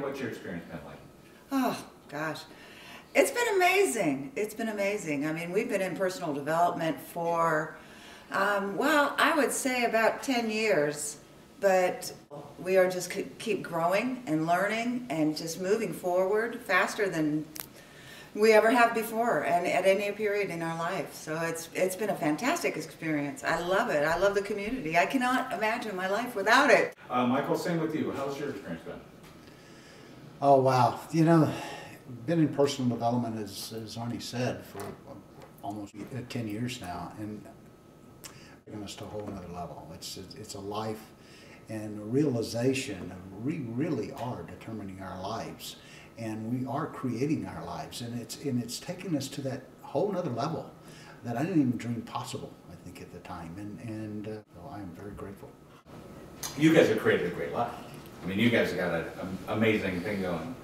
what's your experience been like? Oh, gosh. It's been amazing. It's been amazing. I mean, we've been in personal development for, well, I would say about 10 years. But we are just keep growing and learning and just moving forward faster than we ever have before and at any period in our life. So it's been a fantastic experience. I love it. I love the community. I cannot imagine my life without it. Michael, same with you. How's your experience been? Oh, wow. You know, been in personal development, as Arni said, for almost 10 years now, and taking us to a whole other level. It's a life and a realization of we really are determining our lives. And we are creating our lives, and it's taken us to that whole other level that I didn't even dream possible, I think, at the time. And so I am very grateful. You guys have created a great life. I mean, you guys have got an amazing thing going.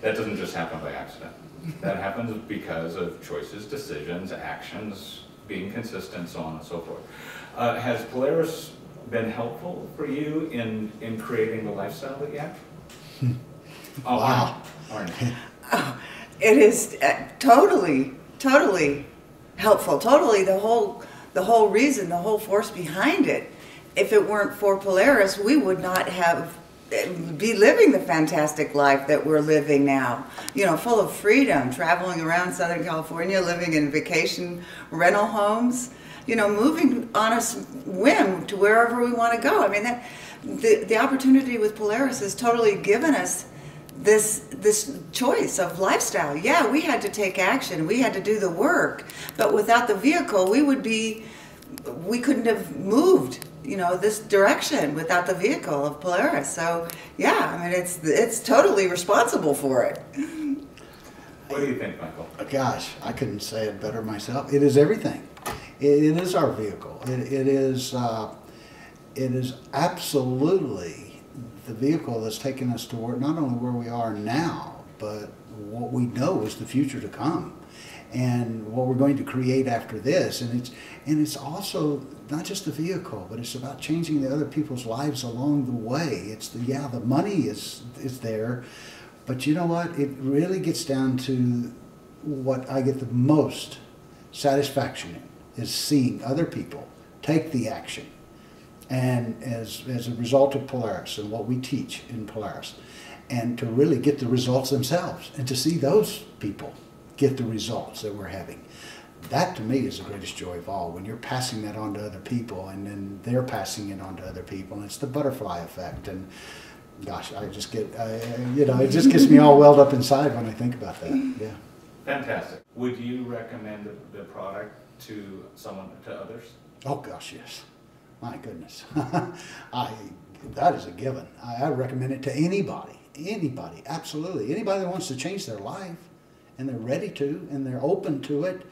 That doesn't just happen by accident. That happens because of choices, decisions, actions, being consistent, so on and so forth. Has Polaris been helpful for you in creating the lifestyle that you have? Oh, wow. Oh, it is totally helpful. Totally the whole reason, the whole force behind it. If it weren't for Polaris, we would not be living the fantastic life that we're living now. You know, full of freedom, traveling around Southern California, living in vacation rental homes. You know, moving on a whim to wherever we want to go. I mean, that the opportunity with Polaris has totally given us this choice of lifestyle. Yeah, we had to take action, we had to do the work, but without the vehicle we couldn't have moved, you know, this direction without the vehicle of Polaris. So yeah, I mean, it's totally responsible for it. What do you think, Michael? Gosh, I couldn't say it better myself. It is everything. It is our vehicle. It is absolutely the vehicle that's taken us toward not only where we are now, but what we know is the future to come and what we're going to create after this. And it's also not just the vehicle, but it's about changing the other people's lives along the way. It's the money is there, but you know what? It really gets down to what I get the most satisfaction in is seeing other people take the action. And as a result of Polaris and what we teach in Polaris, and to really get the results themselves and to see those people get the results that we're having. That to me is the greatest joy of all, when you're passing that on to other people and then they're passing it on to other people, and it's the butterfly effect. And gosh, I just get, you know, it just gets me all welled up inside when I think about that. Yeah. Fantastic. Would you recommend the product to someone, to others? Oh gosh, yes. My goodness, that is a given. I recommend it to anybody, absolutely. Anybody that wants to change their life, and they're ready to, and they're open to it,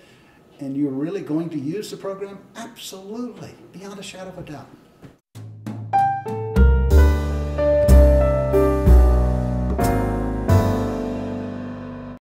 and you're really going to use the program, absolutely, beyond a shadow of a doubt.